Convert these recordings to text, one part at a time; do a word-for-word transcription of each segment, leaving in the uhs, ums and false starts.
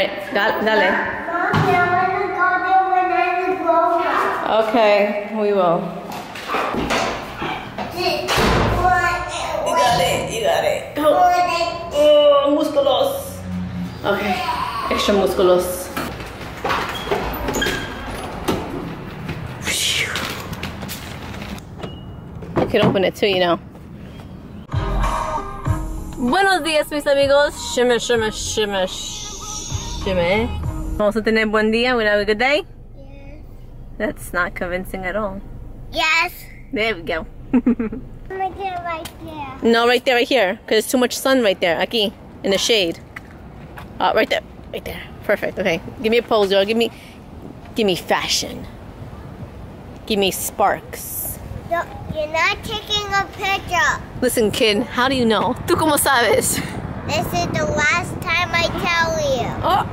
Alright, dale. Mommy, I want to go there when I'm a grown up. Okay, we will. You got it, you got it. Go. Oh, musculos. Okay, extra musculos. You can open it too, you know. Buenos días, mis amigos. Shimmer, shimmer, shimmer, shimmer. Vamos a tener buen día. We're gonna have a good day? Yes. That's not convincing at all. Yes. There we go. Right there, right there. No, right there, right here. Because there's too much sun right there. Aquí, in the shade. Uh, right there. Right there. Perfect. Okay. Give me a pose, y'all. Give me, give me fashion. Give me sparks. No, you're not taking a picture. Listen, kid, how do you know? ¿Tú cómo sabes? This is the last time I tell you. Oh.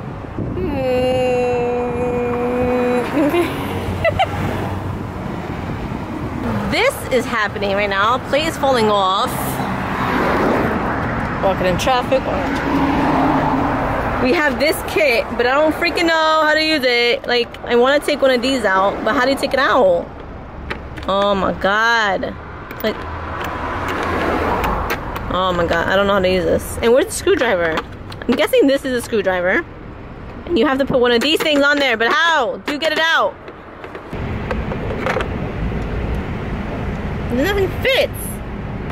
Mm. This is happening right now. Play is falling off. Walking in traffic. We have this kit, but I don't freaking know how to use it. Like, I want to take one of these out, but how do you take it out? Oh my god. Like, oh my god, I don't know how to use this. And where's the screwdriver? I'm guessing this is a screwdriver. And you have to put one of these things on there, but how? Do you get it out? Nothing fits.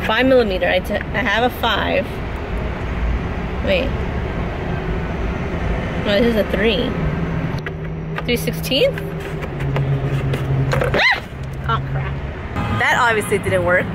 Five millimeter. I, t I have a five. Wait. No, this is a three. Three sixteenths? Ah! Oh crap. That obviously didn't work.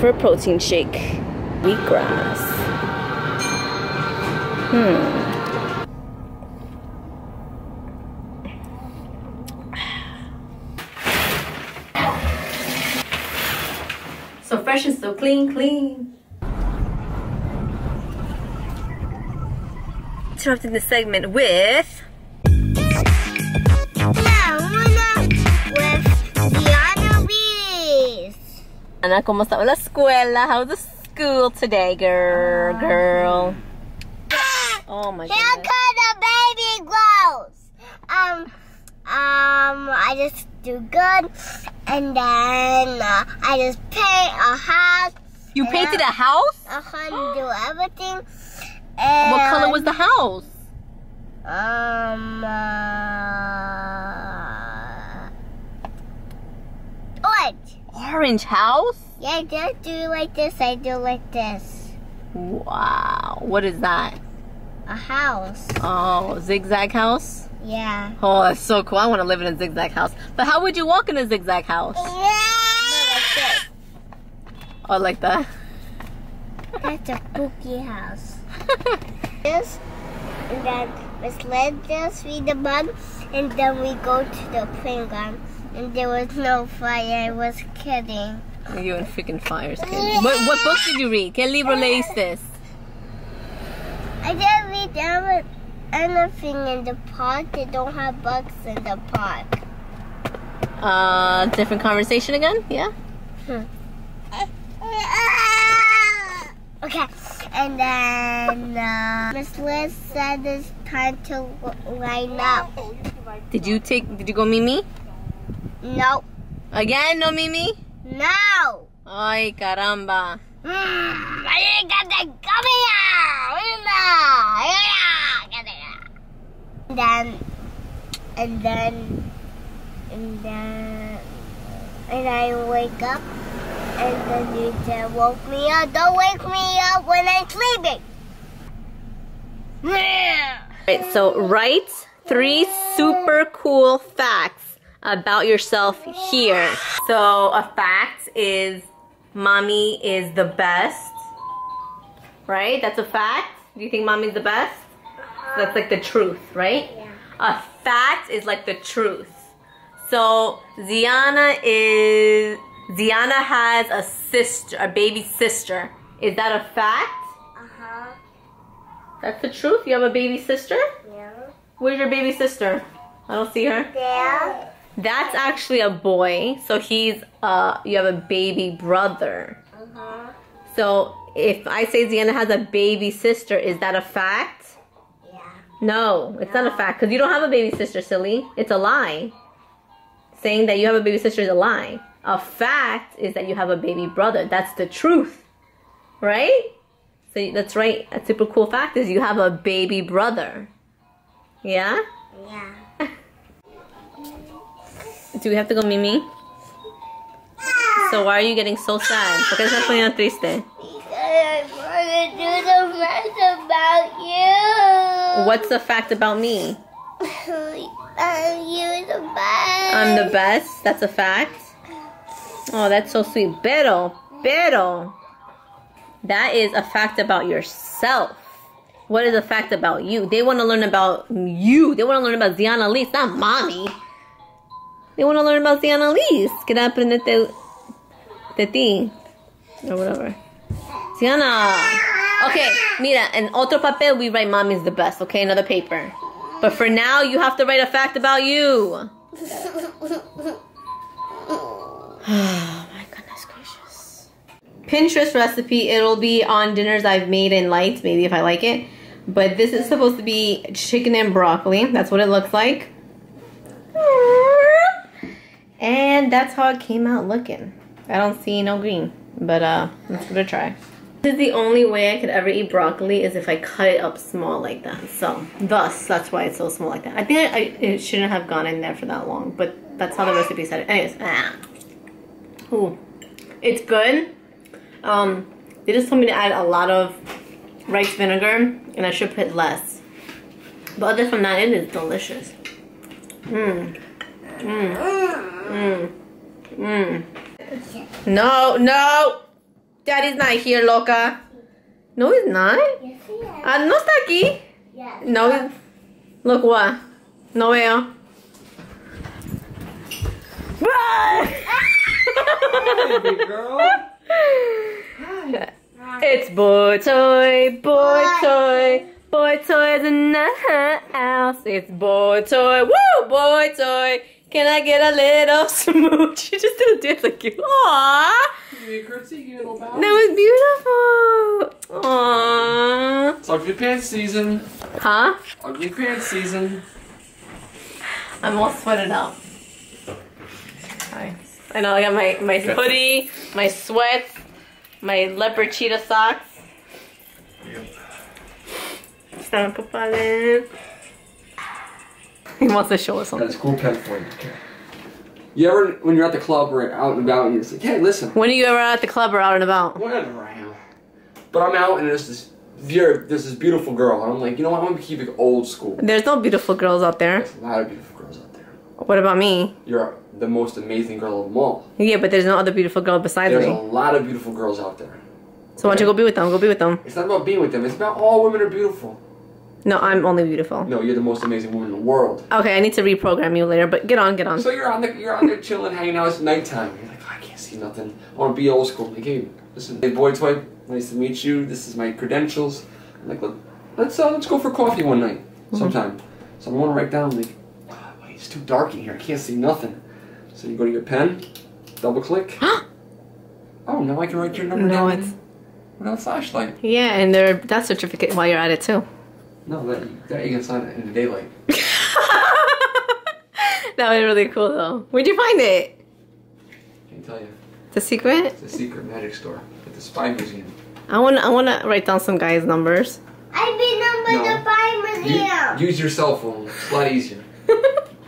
For a protein shake, wheatgrass. Hmm. So fresh and so clean, clean. Interrupting the segment with. Ana, ¿cómo está la escuela? How's the school today, girl? Girl. Oh my god. How could a baby grows? Um, um, I just do good, and then uh, I just paint a house. You painted I, a house? I can do everything. And what color was the house? Um. Uh, orange. Orange house? Yeah, I just do like this, I do like this. Wow, what is that? A house. Oh, zigzag house? Yeah. Oh, that's so cool. I want to live in a zigzag house. But how would you walk in a zigzag house? Yeah. No, like that. Oh, like that? That's a spooky house. This, and then we sled this, feed the bug, and then we go to the playground. And there was no fire, I was kidding. You're in freaking fires, kid. What, what book did you read? ¿Qué libro leíste? I didn't read anything in the park. They don't have books in the park. Uh, different conversation again? Yeah? Hmm. Okay. And then uh, Miss Liz said it's time to line up. Did you take, did you go Mimi? No. Again, no Mimi? No. Ay, caramba. Mm, I didn't get the gummy out. And then, and then, and then, and I wake up, and then you just woke me up. Don't wake me up when I'm sleeping. Alright, so write three super cool facts about yourself here. So a fact is mommy is the best, right? That's a fact. Do you think mommy's the best? Uh-huh. That's like the truth, right? Yeah. A fact is like the truth. So Ziana is Ziana has a sister, a baby sister. Is that a fact? Uh-huh. That's the truth? You have a baby sister? Yeah. Where's your baby sister? I don't see her. Yeah. That's actually a boy. So he's uh you have a baby brother. Uh-huh. So if I say Ziana has a baby sister, is that a fact? Yeah. No, it's no. not a fact, because you don't have a baby sister, silly. It's a lie. Saying that you have a baby sister is a lie. A fact is that you have a baby brother. That's the truth, right? So that's right. A super cool fact is you have a baby brother. Yeah? Yeah. Do we have to go, Mimi? Ah. So why are you getting so sad? ¿Por qué estás poniendo triste? Because I'm going to do the fact about you. What's the fact about me? I'm you the best. I'm the best. That's a fact. Oh, that's so sweet. Pero, pero. That is a fact about yourself. What is a fact about you? They want to learn about you. They want to learn about Ziana Eliz, not mommy. They want to learn about Ziana Eliz. Quiero aprenderte de ti. Or whatever. Ziana. Okay, mira, en otro papel we write mommy's the best, okay? Another paper. But for now, you have to write a fact about you. Oh my goodness gracious. Pinterest recipe, it'll be on dinners I've made and liked, maybe if I like it. But this is supposed to be chicken and broccoli. That's what it looks like. And that's how it came out looking. I don't see no green, but uh, let's give it a try. This is the only way I could ever eat broccoli is if I cut it up small like that. So, thus, that's why it's so small like that. I think I, I, it shouldn't have gone in there for that long, but that's how the recipe said it. Anyways, ah. Ooh. It's good. Um, they just told me to add a lot of rice vinegar, and I should put less. But other than that, it is delicious. Mmm. Mmm. Mmm. Mmm. No, no! Daddy's not here, loca. No, he's not. Yes, he is. Ah, no está aquí. Yes. No, he's... Look what? No veo. Hi, big girl. Hi. It's BOYTOY, BOYTOY, BOYTOY's in the house. It's BOYTOY, woo, BOYTOY. Can I get a little smooch? She just did a dance like you. Aww. That was beautiful. Aww. It's ugly pants season. Huh? Ugly pants season. I'm all sweated out. Hi. I know I got my my hoodie, my sweats, my leopard cheetah socks. Yep. He wants to show us something. That's a cool pen point. Okay. You ever, when you're at the club or out and about, and you're just like, hey, listen. When are you ever at the club or out and about? Whenever I am. But I'm out and there's this, there's this beautiful girl. And I'm like, you know what, I'm going to keep it old school. There's no beautiful girls out there. There's a lot of beautiful girls out there. What about me? You're the most amazing girl of them all. Yeah, but there's no other beautiful girl besides there's me. There's a lot of beautiful girls out there. So okay. Why don't you go be with them? Go be with them. It's not about being with them. It's about all women are beautiful. No, I'm only beautiful. No, you're the most amazing woman in the world. Okay, I need to reprogram you later, but get on, get on. So you're on the, you're on there chilling, hanging out. It's nighttime. You're like, oh, I can't see nothing. I want to be old school. Like, hey, listen, hey, BOYTOY, nice to meet you. This is my credentials. I'm like, look, let's uh, let's go for coffee one night, sometime. Mm -hmm. So I'm going to write down, like, oh, it's too dark in here. I can't see nothing. So you go to your pen, double click. Oh, now I can write your number no, down. No, it's without flashlight. Yeah, and their death certificate while you're at it too. No, that, that you can sign it in the daylight. That was really cool, though. Where'd you find it? I can't tell you. It's a secret? It's a secret magic store at the Spy Museum. I want to I wanna write down some guys' numbers. I've been numbered no. the Spy Museum. You, use your cell phone. It's a lot easier.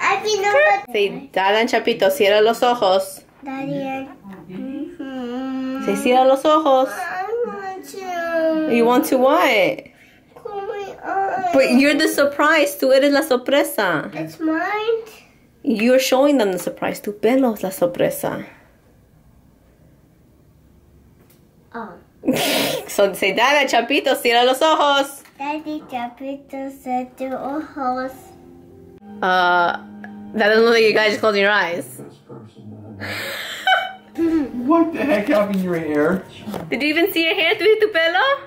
I've been numbered. Si Dadan Chapito, cierra los ojos. Daddy. Mm-hmm. Si cierra los ojos. I want to. You want to what? But you're the surprise. Tú eres la sorpresa. It's mine. You're showing them the surprise. Tu pelo es la sorpresa. Oh. Son Zidane, Chapito, cierra los ojos. Daddy, Chapito, said your ojos. Uh, that doesn't look like you guys just closing your eyes. What the heck happened to your hair? Did you even see your hair through tu pelo?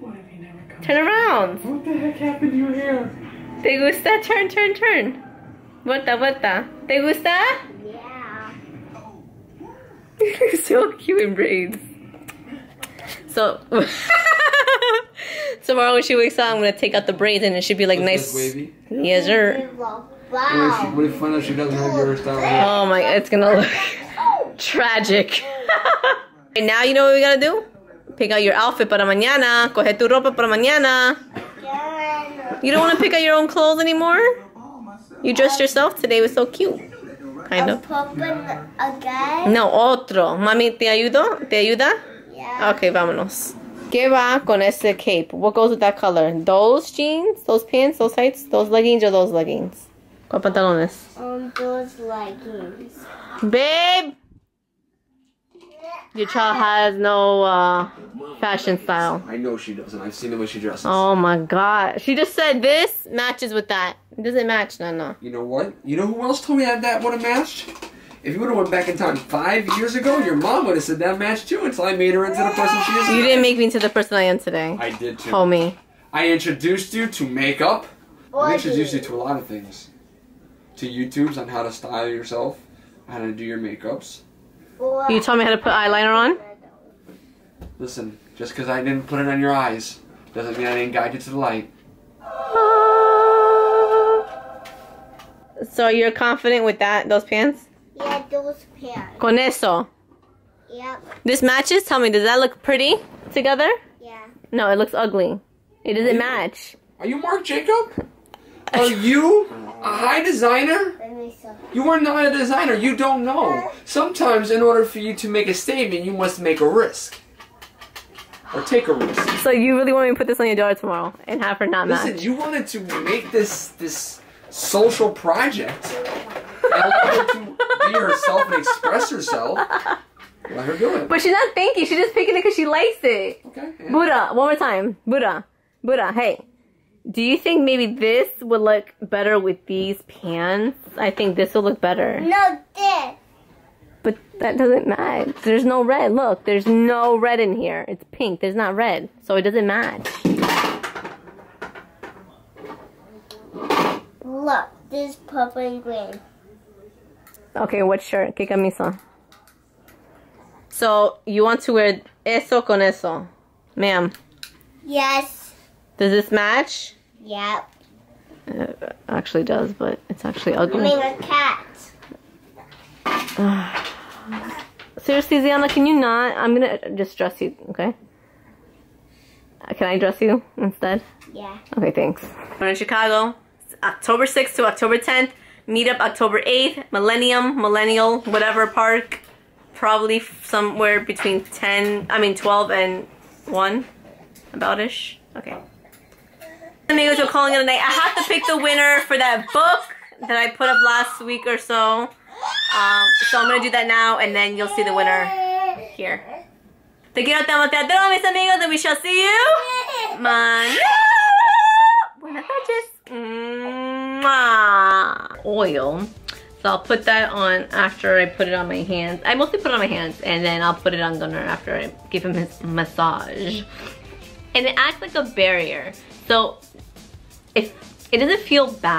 Why have you never come? Turn around. What the heck happened to your hair? Te gusta? Turn, turn, turn. Vuelta, vuelta. Te gusta? Yeah. You're so cute in braids. So, tomorrow when she wakes up, I'm gonna take out the braids and it should be like nice. Wavy? Yes, sir. Wow. What if fun if she doesn't have your style? Oh my, it's gonna look tragic. And now you know what we gotta do? Pick out your outfit para mañana. Coge tu ropa para mañana. You don't wanna pick out your own clothes anymore? You dressed yourself today, it was so cute. Kind of. No, otro. Mami, ¿te ayudo? ¿Te ayuda? Okay, vámonos. ¿Qué va con ese cape? What goes with that color? Those jeans, those pants, those tights, those leggings, or those leggings? ¿Cuál pantalones? Um, those leggings. Babe! Your child has no uh, fashion style. I know she doesn't. I've seen the way she dresses. Oh my god. She just said this matches with that. It doesn't match, no, no. You know what? You know who else told me that that would have matched? If you would have went back in time five years ago, your mom would have said that matched too until I made her into the person she is today. You didn't make me into the person I am today. I did too. Homie. I introduced you to makeup. I introduced you to a lot of things. To YouTubes on how to style yourself, how to do your makeups. You taught me how to put eyeliner on? Listen, just because I didn't put it on your eyes doesn't mean I didn't guide you to the light. So you're confident with that, those pants? Yeah, those pants. Con eso. Yep. This matches? Tell me, does that look pretty together? Yeah. No, it looks ugly. It doesn't are you, match. Are you Mark Jacob? Are you a high designer? You are not a designer. You don't know. Sometimes in order for you to make a statement, you must make a risk. Or take a risk. So you really want me to put this on your daughter tomorrow and have her not match? Listen, you wanted to make this this social project. And allow her to be herself and express herself. Let her do it. But she's not thinking. She's just picking it because she likes it. Okay. Yeah. Buddha, one more time. Buddha. Buddha, hey. Do you think maybe this would look better with these pants? I think this will look better. No, this. But that doesn't match. There's no red. Look, there's no red in here. It's pink. There's not red. So it doesn't match. Look, this is purple and green. Okay, what shirt? ¿Qué camisa? So, you want to wear eso con eso, ma'am? Yes. Does this match? Yep. It actually does, but it's actually ugly. I mean, a cat. Seriously, Ziana, can you not? I'm going to just dress you, okay? Can I dress you instead? Yeah. Okay, thanks. We're in Chicago. It's October sixth to October tenth. Meetup October eighth. Millennium, Millennial, whatever park. Probably somewhere between ten, I mean twelve and one. About-ish. Okay. Amigos, we're calling it a night. I have to pick the winner for that book that I put up last week or so. Um, so I'm going to do that now, and then you'll see the winner here. Te quiero tanto, te adoro, mis amigos, and we shall see you mañana. Buenas noches. Oil. So I'll put that on after I put it on my hands. I mostly put it on my hands, and then I'll put it on Gunner after I give him his massage. And it acts like a barrier. So if it doesn't feel bad.